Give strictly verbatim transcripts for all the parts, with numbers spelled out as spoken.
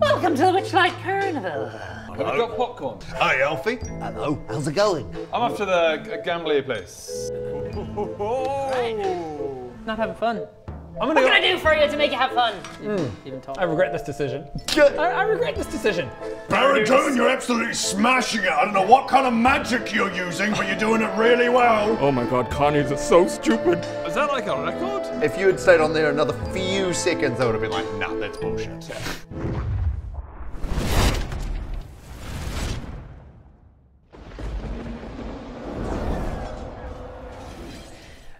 Welcome to the Witchlight Carnival. Have you got popcorn? Hi, Alfie. Hello. How's it going? I'm off to the gambler place. Right. Not having fun. I'm gonna what go can I do for you to make you have fun? Mm. Even I regret this decision. I, I regret this decision. Baritone, you're absolutely smashing it. I don't know what kind of magic you're using, but you're doing it really well. Oh my God, Connie's is so stupid. Is that like a record? If you had stayed on there another few seconds, I would have been like, nah, that's bullshit.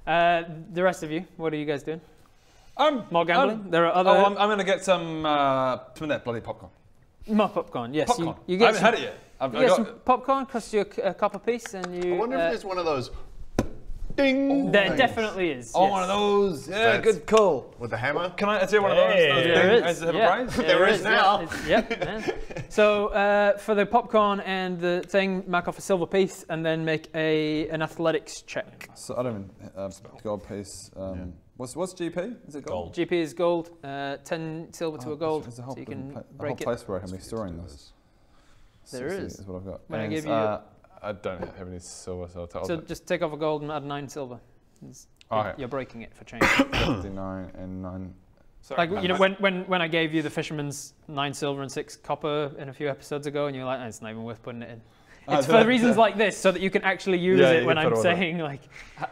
Uh, the rest of you, what are you guys doing? Um, More gambling? Um, there are other... Oh, I'm, I'm going to get some, uh, some of that bloody popcorn. More popcorn, yes. Popcorn. You, you get I haven't some, had it yet. I've, you I get got some it. popcorn, costs you a, a copper piece, and you... I wonder uh, if there's one of those... Ding! There things. definitely is, Oh, yes. one of those. Yeah, That's good call. With the hammer? Can I... Is there one of those? Hey, those there things? is. Is it yeah. a prize? There, there is, is now. Yeah, yep. Yeah. So, uh, for the popcorn and the thing, mark off a silver piece, and then make a an athletics check. So, I don't mean... Uh, gold piece. Um, yeah. What's, what's G P? Is it gold? gold. G P is gold, uh, ten silver oh, to a gold, there's a whole, so you can pla break it. a whole place it. where I can be storing this. There is. is what I've got. When and I give you... Uh, I don't have any silver, so I'll tell So it. just take off a gold and add nine silver. All right. You're breaking it for change. fifty-nine and nine... Sorry. Like, you know, when, when, when I gave you the fisherman's nine silver and six copper in a few episodes ago, and you're like, no, it's not even worth putting it in. It's for reasons like this, so that you can actually use yeah, it when I'm it saying, like...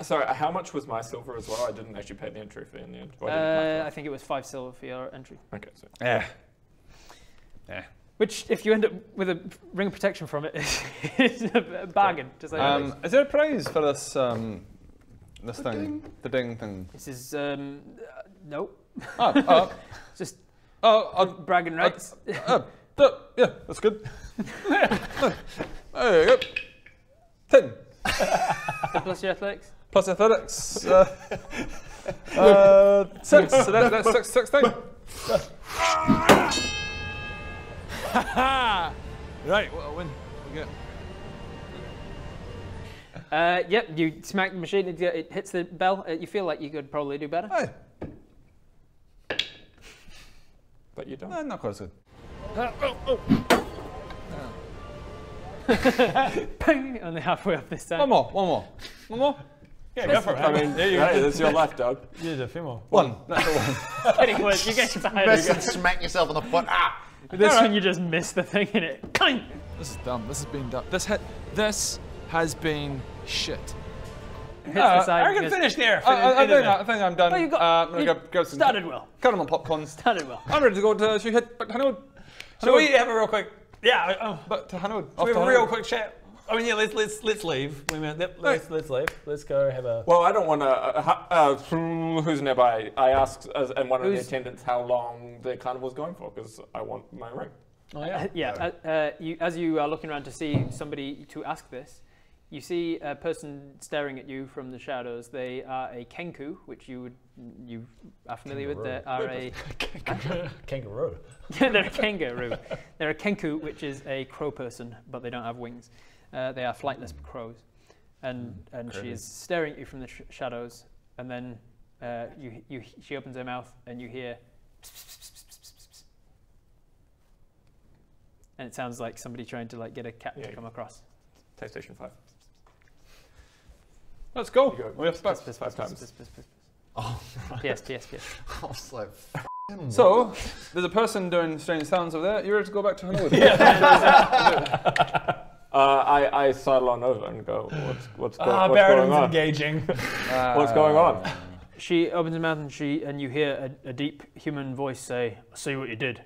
Sorry, how much was my silver as well? I didn't actually pay the entry fee in the end. Uh, I think it was five silver for your entry. Okay, so... Yeah. Yeah. Which, if you end up with a ring of protection from it, it's a bargain. Yeah. Just like um, is there a prize for this, um, this the thing? Ding. The ding thing? This is... Um, uh, no. Oh, oh. Just oh, oh, bragging rights. Oh, oh, yeah, that's good. There you go. Ten. So plus your athletics? Plus athletics. Uh, uh, six. So that, that's six, six thing. Right, what a win. We get. Uh, yep, you smack the machine, it, it hits the bell. Uh, you feel like you could probably do better. Aye. But you don't. No, not quite so. Uh, oh, oh. Oh. Only halfway up this time. One more, one more, one more. Yeah, go for it. I mean, there you go. That's your life, dog. Here's a few more. One. That's the one. Getting worse. You get tired. Miss and smack yourself on the foot. Ah! This one, right. You just miss the thing in it. This is dumb. This has been dumb. This ha this has been shit. No, I can finish there. Fin I, I, I, think I, I think I'm done. Oh, you got, uh, I'm gonna you go, go some started well. Cut on my popcorn. Started well. I'm ready to go to. Should we hit? Honeywood. Should we have a real quick? Yeah, oh, but to Hanwood. We have a real quick chat. I mean, yeah, let's let's let's leave. Wait a minute. Let's, let's let's leave. Let's go have a. Well, I don't want to. Uh, uh, who's nearby? I asked uh, and one of who's... the attendants how long the carnival's going for because I want my ring. Oh yeah. Uh, yeah. Uh, uh, you, as you are looking around to see somebody to ask this, you see a person staring at you from the shadows. They are a kenku, which you would you are familiar kangaroo. with. They are a kangaroo. kangaroo. Yeah, they're a kangaroo. They're a kenku, which is a crow person, but they don't have wings. Uh, they are flightless crows, and and Crazy. she is staring at you from the sh shadows. And then uh, you you she opens her mouth, and you hear, pss, pss, pss, pss, pss, pss, pss. And it sounds like somebody trying to like get a cat yeah, to come across. PlayStation Five. Let's go. go. We have space five times. Oh, yes, yes, yes. I was like, so there's a person doing strange sounds over there. You ready to go back to Hollywood? Yeah. Uh, I, I sidle on over and go, what's, what's, go uh, what's going on? Ah, Baron's engaging. uh, what's going on? She opens her mouth and, she, and you hear a, a deep human voice say, I see what you did.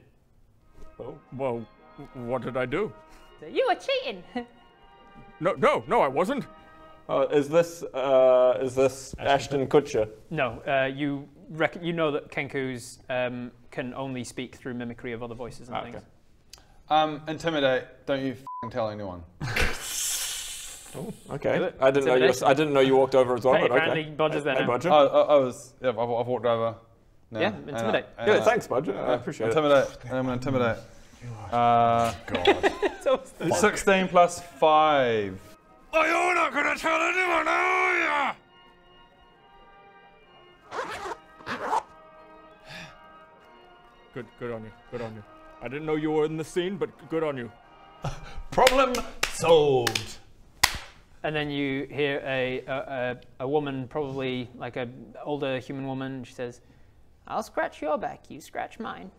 Oh. Well, what did I do? You were cheating. no, no, no, I wasn't. Uh, is this, uh, is this Ashton, Ashton Kutcher? No, uh, you, reckon, you know that Kenkus um, can only speak through mimicry of other voices and ah, things. Okay. Um, intimidate, don't you f***ing tell anyone. Oh, okay. I didn't, know you was, I didn't know you walked over as well, hey, but okay. Budger's there hey, now. Budger. I, I, I was, yeah, I've, I've walked over. No, yeah, intimidate. I, yeah, I, thanks, Budger. I appreciate intimidate. it. Intimidate, I'm going to intimidate. Uh, God. It's sixteen plus five. Oh, you're not going to tell anyone, are you? Good, good on you, good on you. I didn't know you were in the scene, but good on you. Problem solved. And then you hear a, a, a woman, probably like an older human woman, she says, I'll scratch your back, you scratch mine.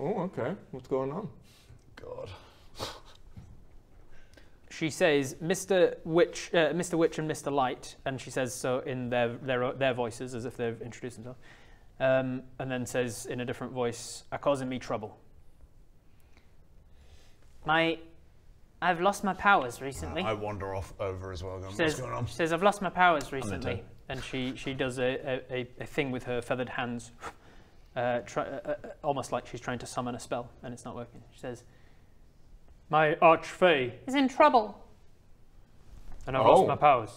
Oh, okay. What's going on? God. She says, Mister Witch, uh, Mister Witch and Mister Light, and she says so in their, their, their voices, as if they've introduced themselves, um, and then says in a different voice, are causing me trouble. My... I've lost my powers recently. Uh, I wander off over as well. Going, she says, What's going on? She says, I've lost my powers recently. And she, she does a, a, a thing with her feathered hands, uh, try, uh, almost like she's trying to summon a spell, and it's not working. She says, my archfey is in trouble. And I've oh. lost my powers.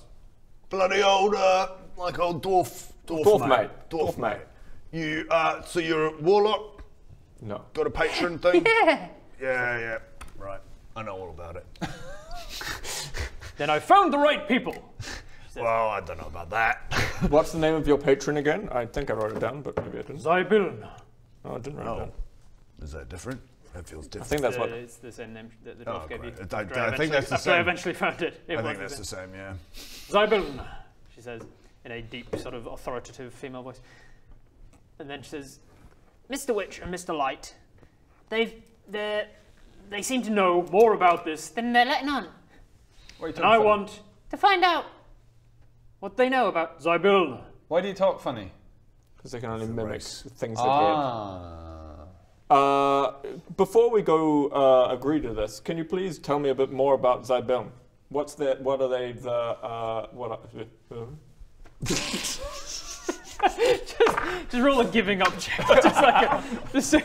Bloody old, uh, like old dwarf. Dwarf, dwarf mate. Dwarf, dwarf mate. mate. You, uh, so you're a warlock? No. Got a patron thing? Yeah. Yeah, yeah. Right. I know all about it. Then I found the right people. Well, I don't know about that. What's the name of your patron again? I think I wrote it down, but maybe I didn't. Zybilna. Oh, I didn't write no. it down. Is that different? That feels different. I think that's uh, what... It's the same name that the dwarf oh, gave great. you. I, I, I think that's the same. I eventually found it. it I think that's it. the same, yeah. Zybilna, she says, in a deep sort of authoritative female voice. And then she says, Mister Witch and Mister Light, they've... they're... They seem to know more about this than they're letting on. And I funny? want to find out what they know about Zybilna. Why do you talk funny? Because they can only mimic race. things that ah. uh, Before we go uh, agree to this, can you please tell me a bit more about Zybilna? What's the, what are they, the, uh, what are, uh, just, just roll a giving up check. Just like a, just,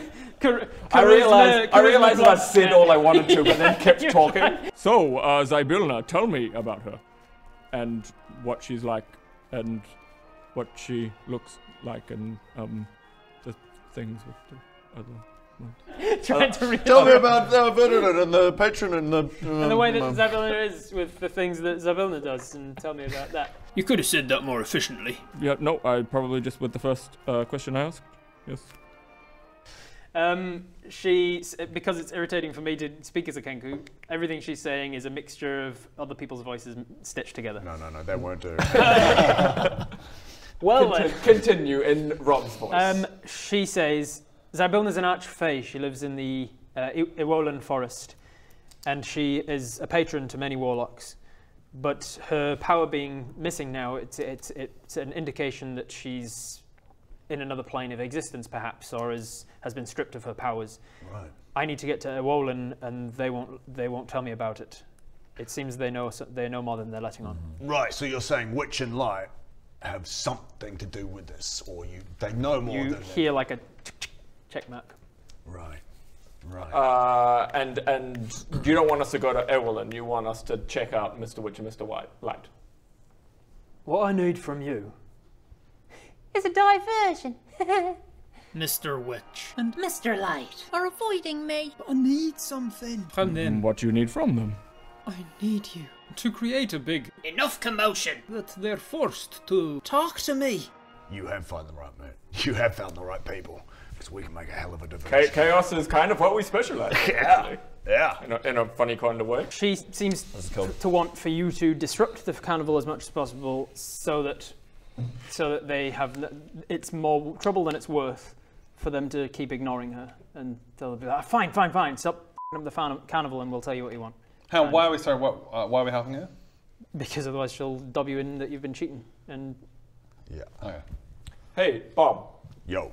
Char I realized, I, realized I said yeah. all I wanted to, but then kept talking. Right. So, uh, Zybilna, tell me about her, and what she's like, and what she looks like, and um, the things with the other ones. Trying uh, to read Tell me about uh, Vernon and the patron and the... Um, and the way that um, Zybilna is with the things that Zybilna does, and tell me about that. You could have said that more efficiently. Yeah, no, I probably just with the first uh, question I asked, yes. Um, she, because it's irritating for me to speak as a Kenku, everything she's saying is a mixture of other people's voices stitched together. No, no, no, that won't do. Well, Contin uh, continue in Rob's voice. Um, she says, Zybilna's an archfey. She lives in the uh, Yeolunn forest, and she is a patron to many warlocks. But her power being missing now, it's, it's, it's an indication that she's in another plane of existence, perhaps, or is, has been stripped of her powers. Right. I need to get to Yeolunn, and they won't. They won't tell me about it. It seems they know. They know more than they're letting on. Right. So you're saying witch and light have something to do with this, or you? They know more. You than hear they... like a check mark. Right. Right. Uh, and and you don't want us to go to Yeolunn. You want us to check out Mister Witch and Mister White Light. What I need from you. It's a diversion. Mister Witch and Mister Light are avoiding me. But I need something. From them. What do you need from them? I need you. To create a big... Enough commotion. That they're forced to... Talk to me. You have found the right mate. You have found the right people. Because we can make a hell of a diversion. Chaos is kind of what we specialize in. Yeah. Yeah. In a, in a funny kind of way. She seems cool. to want for you to disrupt the carnival as much as possible so that... So that they have, it's more trouble than it's worth for them to keep ignoring her, and they'll be like, "Fine, fine, fine. Stop f***ing up the carnival, and we'll tell you what you want." How? And why are we sorry? What? Uh, why are we helping her? Because otherwise she'll dob you in that you've been cheating. And yeah. Okay. Hey, Bob. Yo.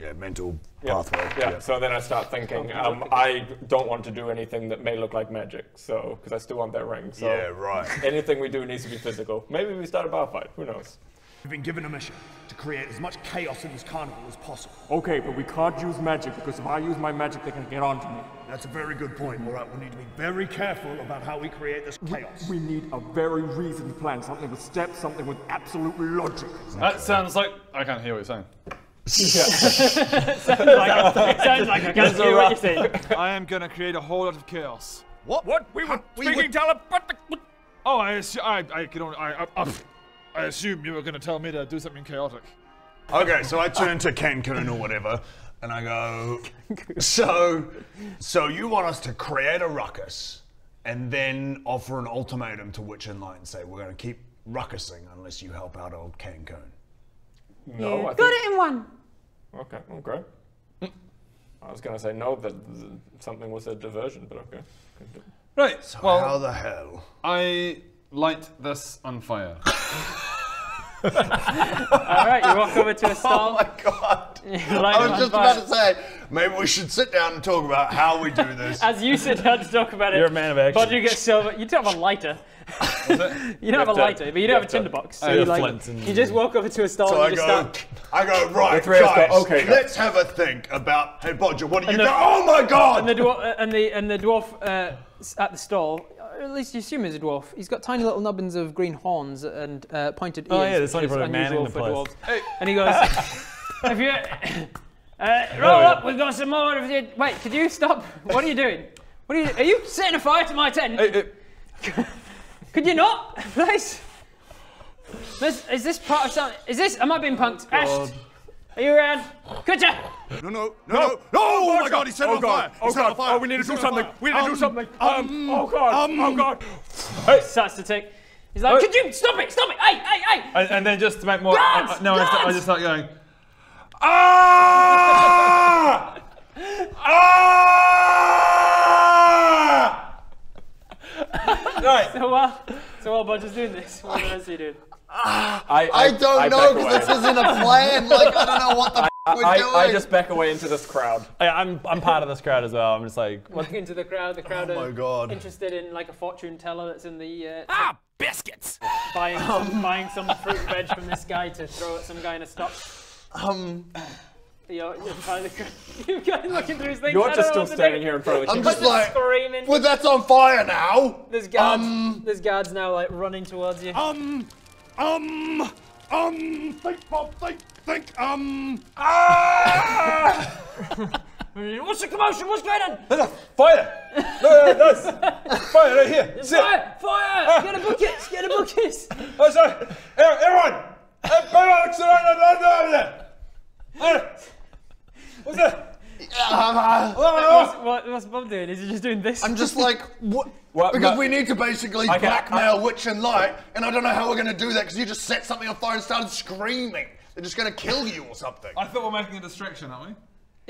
Yeah, mental yep. pathway. Yeah. Yep. So then I start thinking, um, I don't want to do anything that may look like magic, so because I still want that ring. So yeah, right. Anything we do needs to be physical. Maybe we start a bar fight. Who knows? We've been given a mission to create as much chaos in this carnival as possible. Okay, but we can't use magic because if I use my magic, they can get onto me. That's a very good point. All right, we need to be very careful about how we create this chaos. We, we need a very reasoned plan, something with steps, something with absolute logic. Exactly. That sounds like I can't hear what you're saying. Yeah. It sounds like, a, it sounds like I can't hear what you're saying. I am gonna create a whole lot of chaos. What? What? We were we speaking telepathic. Oh, I assume I I can only I, I I assume you were gonna tell me to do something chaotic. Okay, so I turn to Ken Kun or whatever, And I go, so, so you want us to create a ruckus and then offer an ultimatum to Witch and Light and say, we're going to keep ruckusing unless you help out old Cancun. No, yeah. I think... Got it in one. Okay, okay. Mm. I was going to say no, that something was a diversion, but okay. Right, so well, how the hell? I light this on fire. All right, you walk over to a stall. Oh my God. I was just about to say, maybe we should sit down and talk about how we do this. As you sit down to talk about it. You're a man of action. But you get silver. You don't have a lighter. you don't you have, have a lighter, but you don't have, have a tinderbox. So you, like, you just walk over to a stall so and I just go, start. I go, right, guys, go, okay, let's have a think about, hey, Bodger, what do you do? Oh my God! And the dwarf, and the, and the dwarf uh, at the stall, at least you assume he's a dwarf. He's got tiny little nubbins of green horns and uh, pointed ears. Oh yeah, that's only for a man in the place. Hey. And he goes, "Have you uh, roll up? We've got some more of the. Wait, could you stop? What are you doing? What are you? Are you setting a fire to my tent? Hey, hey. Could you not, please? This, is this part of something? Is this? Am I being punked? Ash, are you around? Could you? No, no, no, no, no! Oh my God, he's set on fire! Oh God! Oh, we need to do something! We need to do something! Um, oh God! Oh God! Hey! Starts to tick. He's like, could you stop it? Stop it! Hey, hey, hey! And then just to make more, no, I just start going. Ah! Ah! Right. So while so while Bodger's doing this, what does he do? I, I, I don't I know because this isn't a plan. Like I don't know what the I, f we're I, doing. I just back away into this crowd. I, I'm I'm part of this crowd as well. I'm just like what? Back into the crowd. The crowd oh are my God. interested in like a fortune teller that's in the uh, ah biscuits. Buying some, buying some fruit and veg from this guy to throw at some guy in a stock. Um. You're, you're kind of looking through his things. You're just still standing here in front of the I'm just like, screaming. Well, that's on fire now. There's guards. Um, there's guards now, like running towards you. Um, um, um. Think, Bob. Think, think. Um. Ah! What's the commotion? What's going on? There's a fire. No, no, no. Fire right here. There's fire! Fire! Ah. Get a bucket! Get a bucket! Oh, sorry. Everyone! Everyone! What's that? Um, what's, what, what's Bob doing? Is he just doing this? I'm just like, what? Well, because no. we need to basically okay, blackmail I, Witch and Light, and I don't know how we're going to do that because you just set something on fire and started screaming. They're just going to kill you or something. I thought we're making a distraction, aren't we?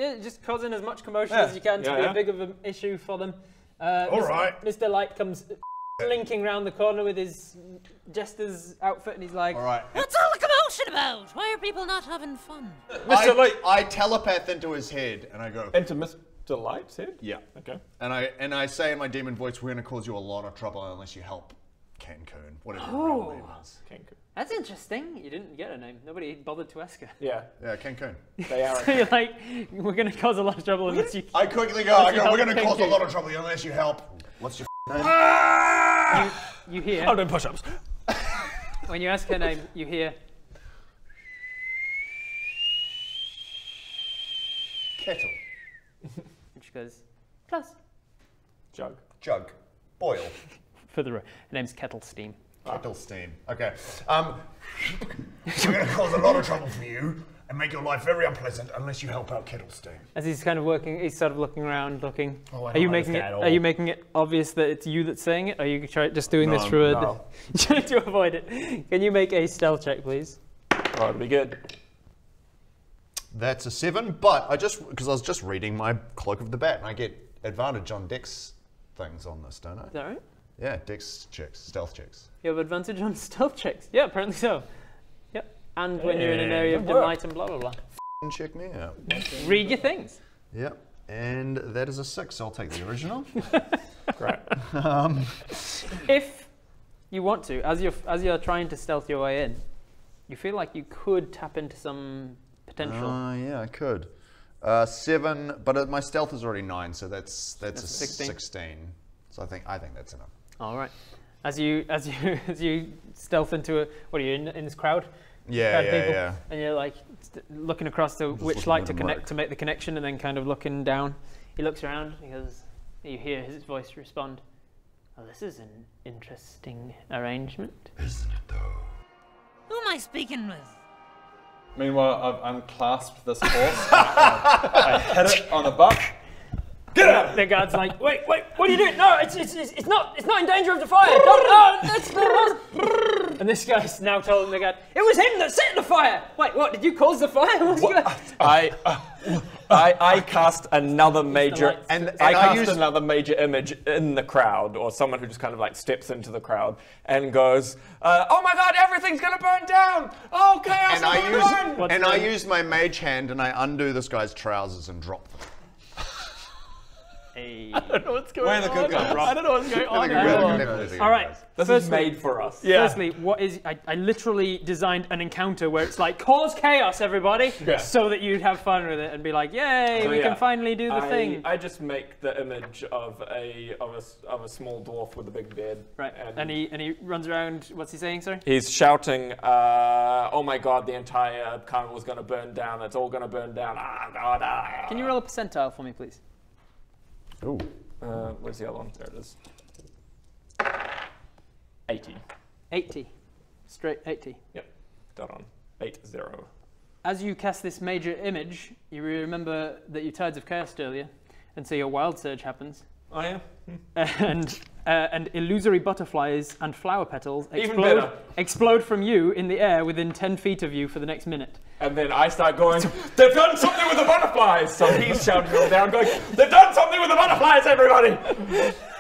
Yeah, just causing as much commotion yeah. as you can to yeah, be yeah. a big of an issue for them. Uh, all Mister, right. Mister Light comes linking round the corner with his jester's outfit, and he's like, all right. What's all the commotion about? Why are people not having fun? Mister I, Light, I telepath into his head, and I go into Mister Light's head. Yeah. Okay. And I and I say in my demon voice, we're going to cause you a lot of trouble unless you help Cancun, whatever her oh. real name is. Cancun. That's interesting. You didn't get a name. Nobody bothered to ask her. Yeah. Yeah, Cancun. They are. So you're like, we're going to cause a lot of trouble unless you. I quickly go. I go. We're going to cause a lot of trouble unless you help. What's your name? You, you hear. I'm doing push-ups. When you ask her name, you hear. Kettle. And she goes, close. Jug. Jug. Boil. Further, her name's Kettlesteam. Kettlesteam. Okay. Um, we're going to cause a lot of trouble for you and make your life very unpleasant unless you help out Kettlesteam. As he's kind of working, he's sort of looking around, looking. Oh, I don't are you making it? Are you making it obvious that it's you that's saying it? Or are you try, just doing no, this through no. a, trying to avoid it? Can you make a stealth check, please? All right, be good. That's a seven, but I just because I was just reading my Cloak of the Bat and I get advantage on Dex things on this, don't I? Is that right? Yeah, Dex checks, stealth checks. You have advantage on stealth checks. Yeah, apparently so. And when yeah. you're in an area of delight and blah, blah, blah. F***ing check me out. Read your things. Yep. And that is a six. I'll take the original. Great. Um. If you want to, as you're, as you're trying to stealth your way in, you feel like you could tap into some potential. Uh, yeah, I could. Uh, seven, but uh, my stealth is already nine, so that's, that's, that's a sixteen. sixteen. So I think, I think that's enough. All right. As you, as you, as you stealth into a, what are you, in, in this crowd? Yeah, yeah, people, yeah. And you're like looking across to which light to connect work. to make the connection, and then kind of looking down. He looks around. He goes, you hear his voice respond. Well, this is an interesting arrangement, isn't it? Though. Who am I speaking with? Meanwhile, I've unclasped this horse. I hit it on the butt. Get out! The guard's like, wait, wait, what are you doing? No, it's it's it's not it's not in danger of the fire. Don't, oh, that's the And this guy's now telling the guard, it was him that set the fire. Wait, what? Did you cause the fire? What? What? I, I, I I cast another major and, and I cast I used... another major image in the crowd, or someone who just kind of like steps into the crowd and goes, uh, oh my god, everything's gonna burn down. Oh chaos! And I use burn. and I use my mage hand and I undo this guy's trousers and drop them. Hey. I don't know what's going We're on. The good guys. I don't know what's going on. Good All right. This firstly, is made for us. Yeah. Firstly, what is I, I literally designed an encounter where it's like cause chaos, everybody, yeah. so that you'd have fun with it and be like, yay, so we yeah. can finally do the I, thing. I just make the image of a of a of a small dwarf with a big beard. Right. And, and he and he runs around. What's he saying, sorry? He's shouting, uh, "Oh my god, the entire carnival is going to burn down. It's all going to burn down." Ah, god, ah. Can you roll a percentile for me, please? Oh, uh, where's the other one? There it is. eighty. eighty. Straight eighty. Yep. Done on. eight zero. As you cast this major image, you remember that you Tides of Chaos earlier, and so your Wild Surge happens. Oh, yeah? and, uh, and illusory butterflies and flower petals explode, explode from you in the air within ten feet of you for the next minute. And then I start going, they've done something with the butterflies! So he's shouting all down, going, they've done something with the butterflies, everybody!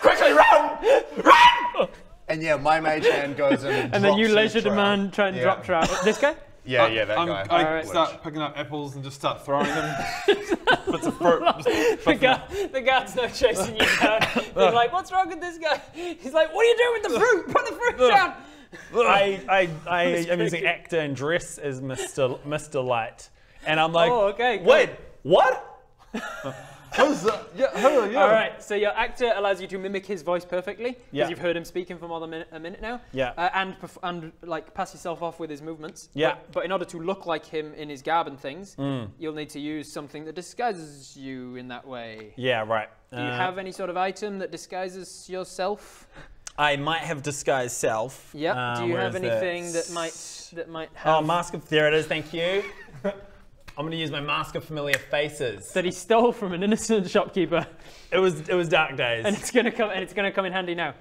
Quickly, run! Run! And yeah, my mage hand goes in and drops And then you leisure demand, try and yeah. drop trout. This guy? Yeah, uh, yeah, that I'm, guy. I right. start picking up apples and just start throwing them. Bits of fruit. Just, the, guard, the guard's not chasing you down. They're like, what's wrong with this guy? He's like, what are you doing with the fruit? Put the fruit down. I, I, I am using actor and dress as Mister Mister Light, and I'm like, oh, okay, wait, on. what? Who's that? Yeah, who you? All right, so your actor allows you to mimic his voice perfectly because yeah. you've heard him speaking for more than a minute, a minute now. Yeah, uh, and and like pass yourself off with his movements. Yeah, but, but in order to look like him in his garb and things, mm. you'll need to use something that disguises you in that way. Yeah, right. Do uh, you have any sort of item that disguises yourself? I might have disguised self. Yep. Uh, Do you have anything that might that might have? Oh, mask of there it is. Thank you. I'm gonna use my mask of familiar faces that he stole from an innocent shopkeeper. It was it was dark days. And it's gonna come and it's gonna come in handy now.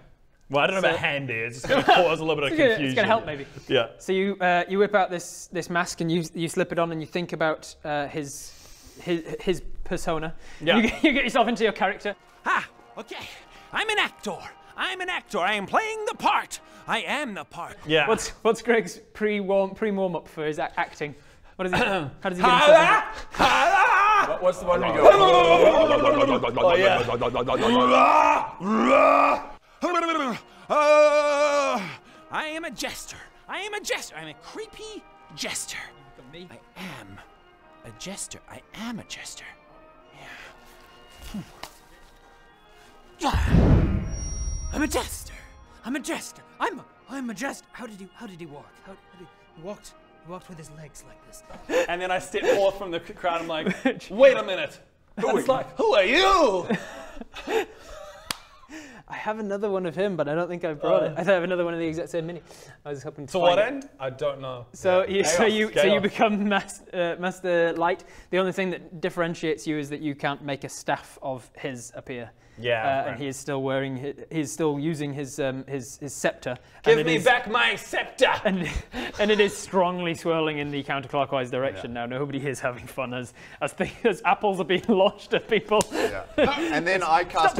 Well, I don't so, know about handy. It's just gonna cause a little bit of confusion. It's gonna help maybe. Yeah. So you uh, you whip out this this mask and you you slip it on and you think about uh, his his his persona. Yeah. You, you get yourself into your character. Ah, okay. I'm an actor. I'm an actor. I am playing the part. I am the part. Yeah. What's what's Greg's pre-warm pre-warm up for his a acting? What is he? How does he get what, What's the one we go? Oh yeah. I am a jester. I am a jester. I'm a creepy jester. I am a jester. I am a jester. Yeah. I'm a jester. I'm a jester. I'm a, I'm a jester. How did he? How did he walk? How, how did he walked? He walked with his legs like this. And then I step forth from the crowd. I'm like, wait a minute. Who are you? Like, who are you? I have another one of him, but I don't think I brought uh, it. I have another one of the exact same mini. I was hoping to. To what it. end? I don't know. So yeah. you, so off, you, so off. you become mas uh, Master Light. The only thing that differentiates you is that you can't make a staff of his appear. Yeah, uh, right. And he is still wearing. His, he's still using his um, his his scepter. Give me is, back my scepter! And and it is strongly swirling in the counterclockwise direction yeah. now. Nobody is having fun as as, things, as apples are being launched at people. Yeah. And then I cast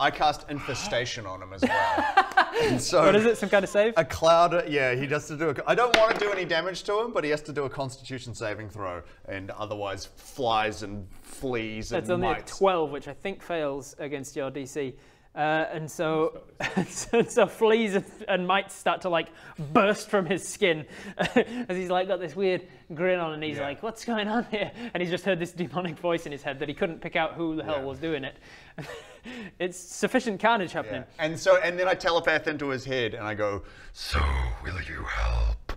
I cast infestation on him as well. And so what is it? Some kind of save? A cloud. Yeah, he has to do. A, I don't want to do any damage to him, but he has to do a Constitution saving throw, and otherwise flies and fleas and. That's only mites. A twelve, which I think fails again. Against your D C, uh, and so, so so fleas and, and mites start to like burst from his skin as he's like got this weird grin on, and he's yeah. like, "What's going on here?" And he's just heard this demonic voice in his head that he couldn't pick out who the hell yeah. was doing it. It's sufficient carnage happening. Yeah. And so, and then I telepath into his head, and I go, "So will you help?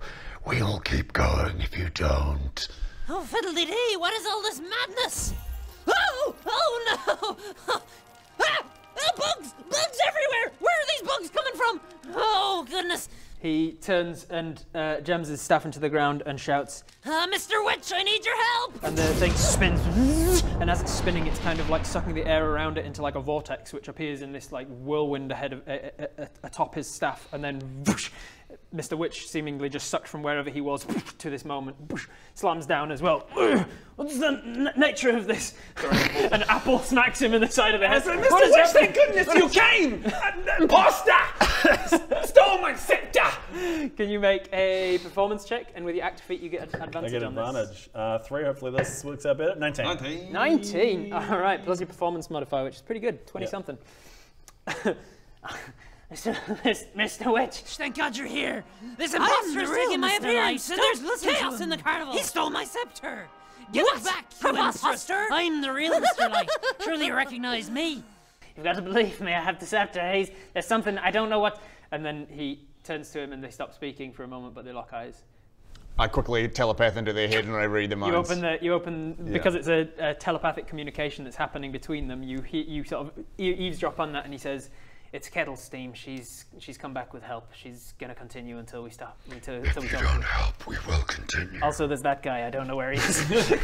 We'll keep going if you don't." Oh fiddle-dee-dee! What is all this madness? Oh, oh no! Ah! Oh, bugs! Bugs everywhere! Where are these bugs coming from? Oh, goodness. He turns and uh, jams his staff into the ground and shouts, uh, Mister Witch, I need your help! And the thing spins, and as it's spinning, it's kind of like sucking the air around it into like a vortex, which appears in this like whirlwind ahead of, uh, uh, atop his staff, and then whoosh, Mister Witch, seemingly just sucked from wherever he was to this moment, whoosh, slams down as well. What's the n nature of this? An apple smacks him in the side of the head. Mister Witch, happened? Thank goodness you came! Imposter! Stole my scepter! Can you make a performance check? And with your active feat, you get advantage on this. I get advantage. Uh, three, hopefully this works out better. nineteen. nineteen. nineteen. All right, plus your performance modifier, which is pretty good. twenty-something. Yep. Mister Witch, thank God you're here. This imposter is taking my appearance. There's chaos in the carnival. He stole my scepter. Get it back, you imposter! I'm the real Mister Light. Surely you recognize me. You've got to believe me. I have the scepter. He's, there's something I don't know what. And then he turns to him, and they stop speaking for a moment, but they lock eyes. I quickly telepath into their head and I read their minds. You open the, you open, yeah. Because it's a, a telepathic communication that's happening between them. You, he, you sort of you eavesdrop on that, and he says, "It's Kettlesteam. She's she's come back with help. She's gonna continue until we stop. Until, if until we you don't help. help, we will continue." Also, there's that guy. I don't know where he is.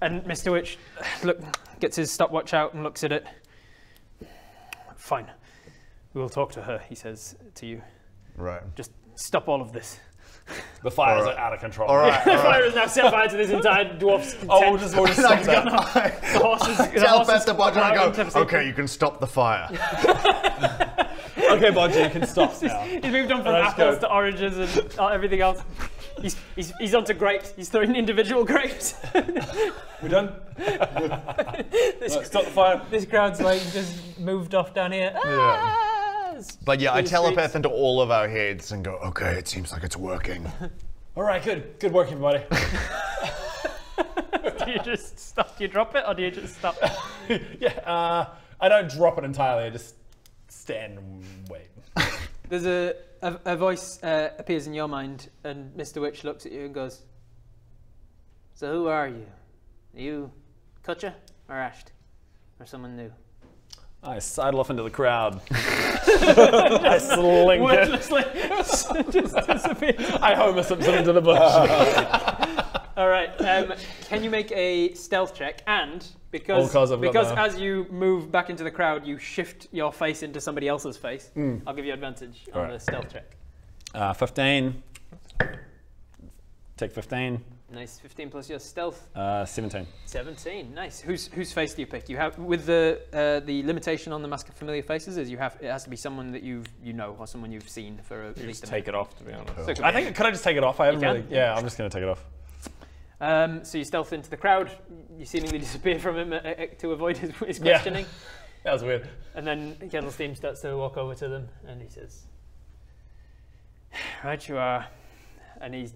And Mister Witch, look, gets his stopwatch out and looks at it. Fine, we will talk to her. He says to you. Right. Just stop all of this. The fire is right. out of control. All right. Yeah, all the fire right. is now set fire to this entire dwarf's tent. Oh, we'll just, we'll just stop that. The horses. I, I, the tell horses Bester Bodger and go, okay, you can stop the fire. Okay, Bodger, you can stop now. He's moved on from apples go. to oranges and uh, everything else. He's, he's, he's onto grapes. He's throwing individual grapes. We're done. This, Look, stop the fire. This crowd's like just moved off down here. Yeah. Ah! But yeah, I telepath streets. into all of our heads and go, okay, it seems like it's working. All right, good. Good work, everybody. Do you just stop? Do you drop it or do you just stop? Yeah, uh, I don't drop it entirely. I just stand and wait. There's a, a, a voice uh, appears in your mind and Mister Witch looks at you and goes, so who are you? Are you Kutcher or Asht or someone new? I sidle off into the crowd. I slink it. Just disappears. I Homer Simpson into the bush. All right. Um, can you make a stealth check? And because because, because as you move back into the crowd, you shift your face into somebody else's face. Mm. I'll give you advantage on right. the stealth check. Uh, fifteen. Take fifteen. Nice, fifteen plus your stealth. Uh, seventeen. Seventeen, nice. Whose whose face do you pick? You have with the uh, the limitation on the mask of familiar faces is you have it has to be someone that you you know or someone you've seen for a, at you least. Just a take minute. it off, to be honest. Cool. So I think could I just take it off? I haven't really. Yeah, I'm just gonna take it off. Um, so you stealth into the crowd. You seemingly disappear from him uh, uh, to avoid his, his questioning. Yeah. That was weird. And then Kettlesteam starts to walk over to them, and he says, "Right, you are." And he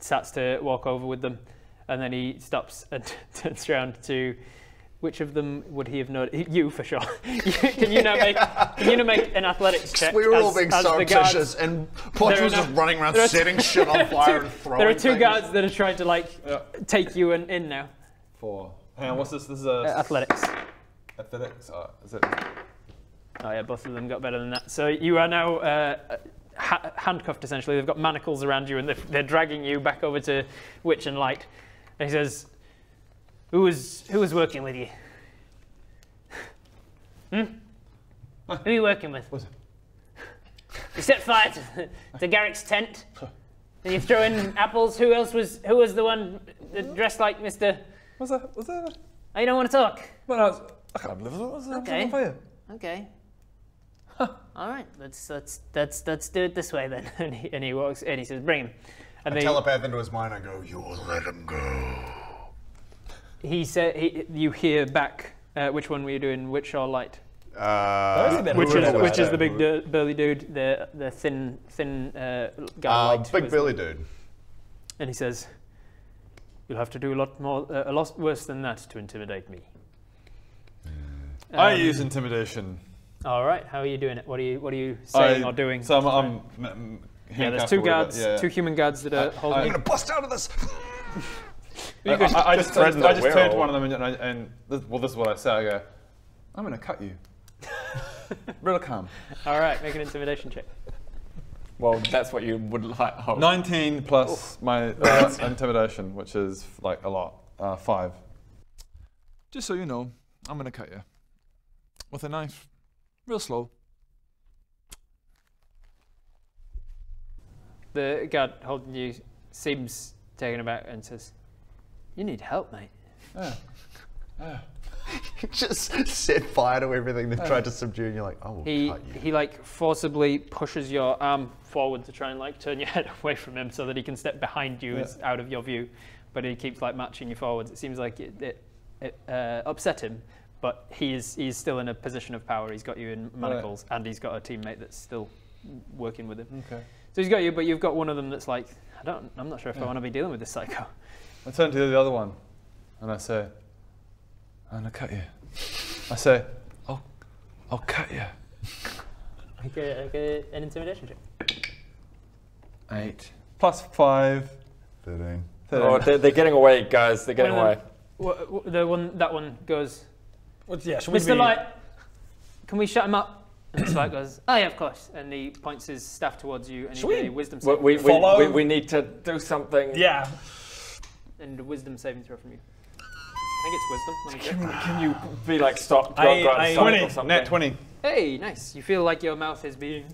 starts to walk over with them, and then he stops and turns around to which of them would he have noticed? You for sure. Can you now make? Can you now make an athletics check? We were as, all being surreptitious, and Podge was just running around setting shit on fire two, and throwing. There are two things. guards that are trying to like yeah. take you in, in now. Four. Hang on, what's this? This is a uh, athletics. Athletics. Oh, is it? Oh yeah, both of them got better than that. So you are now. Uh, Ha handcuffed essentially, they've got manacles around you and they're, they're dragging you back over to Witch and Light. And he says, who was who was working with you? Hmm? Huh? Who are you working with? What's it? You set fire to, to Garrick's tent and you threw in apples. Who else was who was the one dressed like Mister What's that? What's that? Oh, you don't want to talk? Well, I, was, I can't believe it. What's that? Okay. What's okay. Huh. All right, let's let's let's let's do it this way then. And he, and he walks and he says, "Bring him." And I they, telepath into his mind. I go, "You'll let him go." He said, he, "You hear back? Uh, which one were you doing? Which or Light?" Uh, which is which is the big du burly dude, the the thin thin uh, guy. Uh, big burly dude. And he says, "You'll have to do a lot more, uh, a lot worse than that to intimidate me." Um, I use intimidation. All right, how are you doing it? What are you, what are you saying I, or doing? So I'm, I'm, I'm yeah, there's two guards, yeah, yeah. two human guards that are I, holding. I, I'm gonna bust out of this. I, I, I, I just, I just, I just turned to one of them and, and, I, and this, well, this is what I say. I go, I'm gonna cut you. Real calm. All right, make an intimidation check. Well, that's what you would hope. nineteen plus Oof. my uh, intimidation, which is like a lot. Uh, five. Just so you know, I'm gonna cut you with a knife, real slow. The guard holding you seems taken aback and says, "You need help, mate." Yeah. Yeah. Just set fire to everything they've tried to subdue, and you're like, "Oh, he cut you." He like forcibly pushes your arm forward to try and like turn your head away from him so that he can step behind you, yeah. It's out of your view. But he keeps like marching you forwards. It seems like it, it, it uh, upset him, but he is he's still in a position of power. He's got you in manacles, right. And he's got a teammate that's still working with him. Okay. So he's got you, but you've got one of them that's like, I don't, I'm not sure if yeah. I want to be dealing with this psycho. I turn to the other one, and I say, I'm gonna cut you. I say, I'll, I'll cut you. Okay, okay, an intimidation check. Eight. Plus five. Thirteen. Thirteen. Oh, they're, they're getting away, guys. They're getting away. Them, the one, that one goes, well, yeah, Mister Be... Light, can we shut him up? And Mister Light goes, oh yeah, of course. And he points his staff towards you, and he gets a wisdom saving we, we, throw. We, we, we need to do something. Yeah. And a wisdom saving throw from you. I think it's wisdom. Can, can you be like, stop, I, go, I, stop I, or something? Net twenty. Hey, nice. You feel like your mouth is being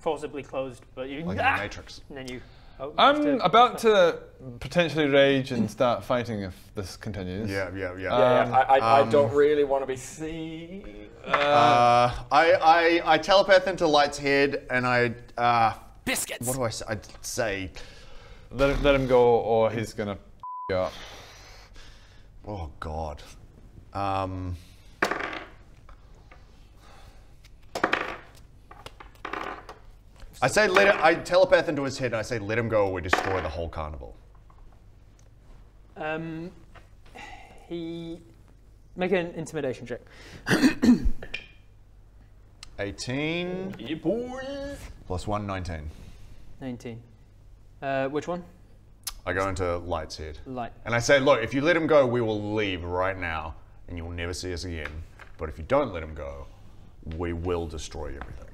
forcibly closed, but you... Like ah, in the Matrix. And then you... Oh, I'm to about to potentially rage and start fighting if this continues. Yeah, yeah, yeah. Um, yeah, yeah. I, I, um, I don't really want to be seen. Uh, uh, I, I, I telepath into Light's head, and I... Uh, Biscuits! What do I say? I'd say... Let him, let him go, or he's going to f*** up. Oh God. Um, I say let it, I telepath into his head and I say let him go or we destroy the whole carnival. Um, he make an intimidation check. eighteen. Yeah, boy. Plus one, nineteen. nineteen. Uh, which one? I go into Light's head. Light. And I say, look, if you let him go, we will leave right now and you'll never see us again. But if you don't let him go, we will destroy everything.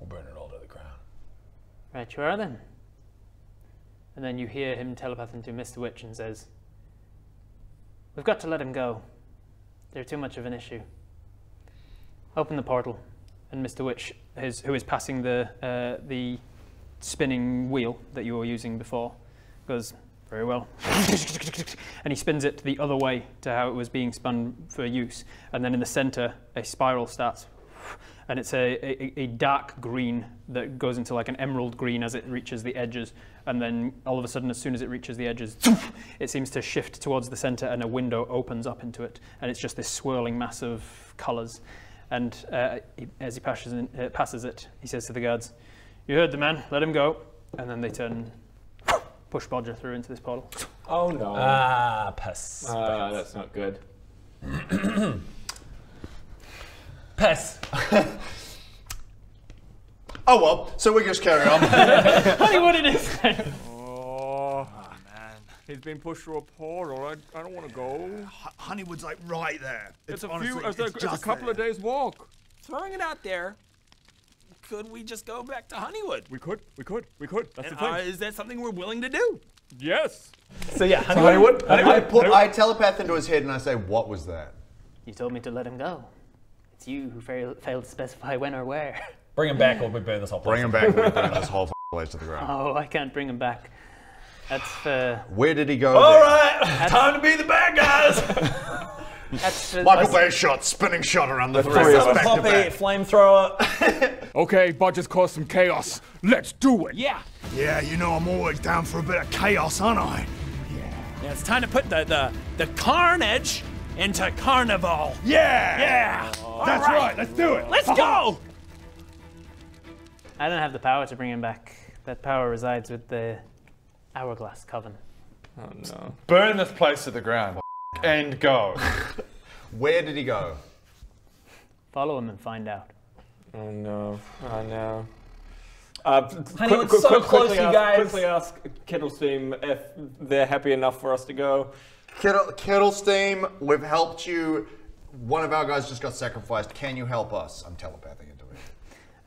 We'll burn it all to the ground. Right, you are then. And then you hear him telepath into Mister Witch and says, we've got to let him go. They're too much of an issue. Open the portal. And Mister Witch, his, who is passing the uh, the... spinning wheel that you were using before, goes, very well. And he spins it the other way to how it was being spun for use. And then in the center, a spiral starts. And it's a, a, a dark green that goes into like an emerald green as it reaches the edges. And then all of a sudden, as soon as it reaches the edges, it seems to shift towards the center and a window opens up into it. And it's just this swirling mass of colors. And uh, as he passes, in, uh, passes it, he says to the guards, you heard the man, let him go. And then they turn, push Bodger through into this portal. Oh no. Ah, piss. Ah, uh, that's not good. Piss. Oh well, so we just carry on. Honey, what it is. Oh, oh, man. He's been pushed through a portal. I, I don't want to go. H Honeywood's like right there. It's, it's a honestly, few, it's, it's, a, it's a couple there. of days walk. Throwing it out there. Could we just go back to Honeywood? We could, we could, we could. That's and, the thing. Uh, is that something we're willing to do? Yes. So yeah, Honeywood. So Honeywood. I, put, I telepath into his head and I say, what was that? You told me to let him go. It's you who fail, failed to specify when or where. Bring him back or we burn this whole place. Bring him back or we burn this whole place to the ground. Oh, I can't bring him back. That's for... Where did he go? All there? right, That's... time to be the bad guys. That's Michael Bay shot, spinning shot around the three of us. Poppy, flamethrower. Okay, Bodger's caused some chaos. Let's do it. Yeah. Yeah, you know I'm always down for a bit of chaos, aren't I? Yeah. Yeah, it's time to put the the, the carnage into carnival. Yeah. Yeah. Oh, that's right. right. Let's do it. Let's go. I don't have the power to bring him back. That power resides with the Hourglass Coven. Oh no. Burn this place to the ground. And go. Where did he go? Follow him and find out. Oh no, oh no. Uh, Honey, quick, quick, so quick, close, you ask, guys. Quickly ask Kettlesteam if they're happy enough for us to go. Kettle, Kettlesteam, we've helped you. One of our guys just got sacrificed. Can you help us? I'm telepathic.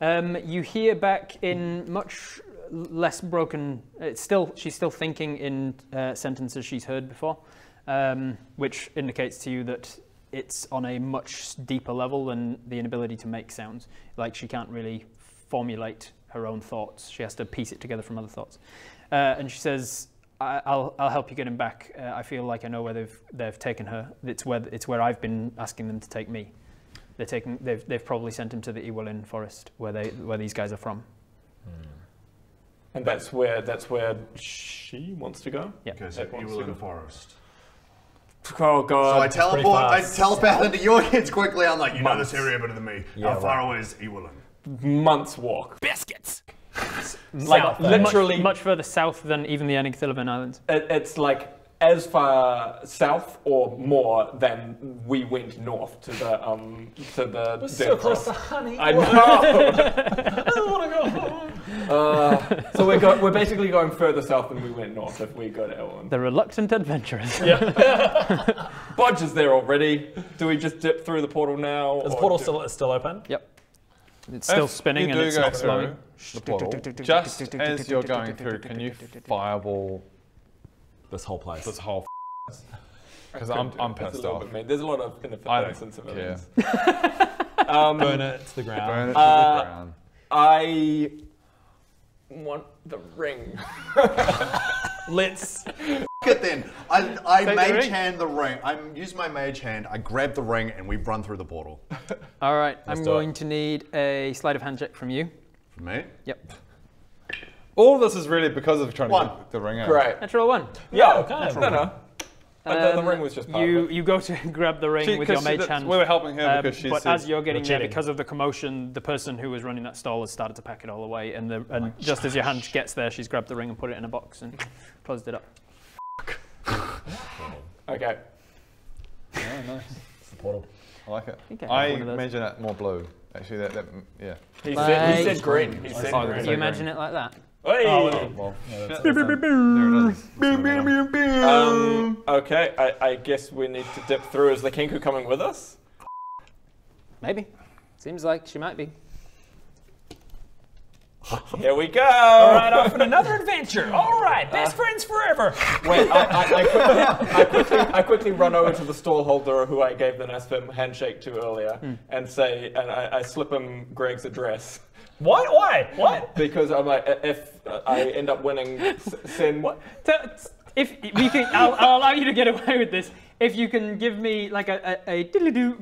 Um, you hear back in much less broken, it's still, she's still thinking in uh, sentences she's heard before, um, which indicates to you that it's on a much deeper level than the inability to make sounds. Like she can't really formulate her own thoughts. She has to piece it together from other thoughts. Uh, and she says, I I'll, I'll help you get him back. Uh, I feel like I know where they've, they've taken her. It's where, it's where I've been asking them to take me. They're taking, they've, they've probably sent him to the Yeolunn forest where, they, where these guys are from. Mm. And that's where, that's where she wants to go? Yeah. Goes to Yeolunn forest. Oh God! So I teleport. I telepath into your heads quickly. I'm like, you Months. know this area better than me. Yeah, How far right. away is Yeolunn? Months walk. Biscuits. Like south, literally much, much further south than even the Enniskillen Islands. It, it's like as far south or more than we went north to the um to the. We're so close to honey. I know. I don't want to go home. Uh, so we're, go we're basically going further south than we went north if we go to Yeolunn. The reluctant adventurers. Yeah. Bodge is there already. Do we just dip through the portal now? Is the portal still, still open? Yep. It's still if spinning and it's not slowing. Just as you're going through, can you fireball this whole place? This whole place. Because I'm, I'm pissed off. Bit, There's a lot of innocence of evidence. um, Burn it to the ground. Burn it to uh, the ground. I... want the ring. Let's F it then. I, I mage the hand the ring. I use my mage hand, I grab the ring and we run through the portal. All right, Let's I'm going it. to need a sleight of hand check from you. From me? Yep. All this is really because of trying one. to get the ring out. Great. Natural one. Yeah, okay. Natural no, no. Um, the, the ring was just part you, of it. You go to grab the ring she, with your mage did, hand. We were helping her um, because she But as you're getting there, because of the commotion, the person who was running that stall has started to pack it all away. And, the, and oh just gosh. as your hand gets there, she's grabbed the ring and put it in a box and closed it up. Okay. Yeah, nice. It's the portal. I like it. I, I, I imagine it more blue. Actually, that, that yeah. He like, said, he said green. He said green. Do you imagine green. it like that? Hey. Oh, well, yeah, that's there it is. Um, okay, I, I guess we need to dip through. Is the Kinku coming with us? Maybe. Seems like she might be. Here we go! All right, off on another adventure. All right, best uh, friends forever. Wait, I, I, I, quickly, I, quickly, I quickly run over to the stall holder who I gave the Naspim handshake to earlier, mm. and say, and I, I slip him Greg's address. What? Why? What? Because I'm like, if I end up winning, send what? If we can, I'll, I'll allow you to get away with this. If you can give me like a a, a diddly-doo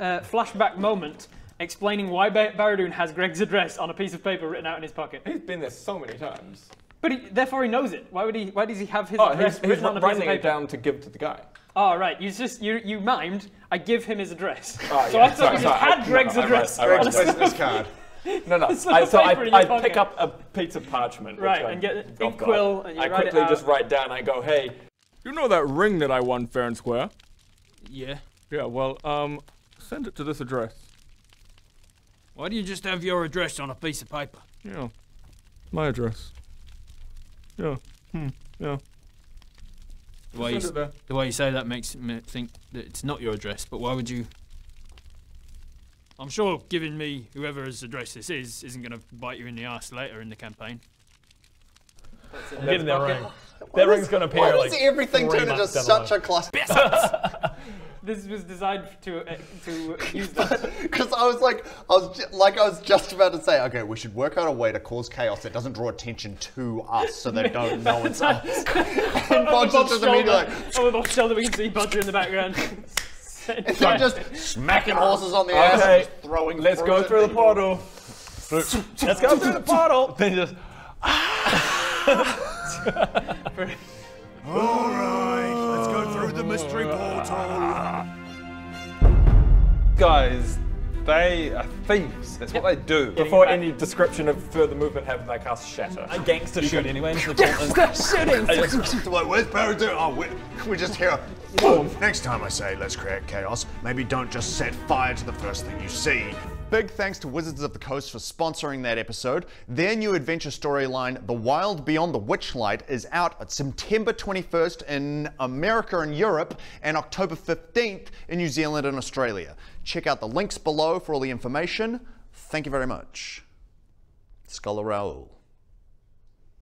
uh, flashback moment. Explaining why Barad-dûn has Greg's address on a piece of paper written out in his pocket. He's been there so many times. But he, therefore he knows it. Why would he? Why does he have his oh, address he's, written he's on a piece of paper? It down to give to the guy. Oh, right. You just you you mimed. I give him his address. Oh, so yeah. I thought sorry, he just sorry, had I, Greg's no, no, address. I wrote this card. No, no. I, so I, I pick up a piece of parchment, right, and get an ink quill. And you I write quickly it just write down. I go, hey, you know that ring that I won fair and square? Yeah. Yeah. Well, um, send it to this address. Why do you just have your address on a piece of paper? Yeah. My address. Yeah. Hmm. Yeah. The way, you, the way you say that makes me think that it's not your address, but why would you... I'm sure giving me whoever's address this is isn't going to bite you in the arse later in the campaign. Give them their ring. Their ring's going to appear like... Why does everything turn into such a cluster? This was designed to uh, to use that. Because I was like, I was j like, I was just about to say, okay, we should work out a way to cause chaos that doesn't draw attention to us, so they don't know it's us. And Bodge just immediately like, oh, Bodge shoulder, we can see Bodge in the background. It's not just smacking horses on the okay. ass and just throwing. Let's go through the portal. Let's go through the portal. Then just. All right, let's go through the mystery portal. Guys, they are thieves. That's yep. what they do. Getting Before any description of further movement happens, I cast Shatter. I gangster you shoot anyway. Gangster shooting! Like, where's Barad-dûn? Oh, we're, we're just here. Whoa. Next time I say let's create chaos, maybe don't just set fire to the first thing you see. Big thanks to Wizards of the Coast for sponsoring that episode. Their new adventure storyline, The Wild Beyond the Witchlight, is out at September twenty-first in America and Europe, and October fifteenth in New Zealand and Australia. Check out the links below for all the information. Thank you very much. Skull a roll.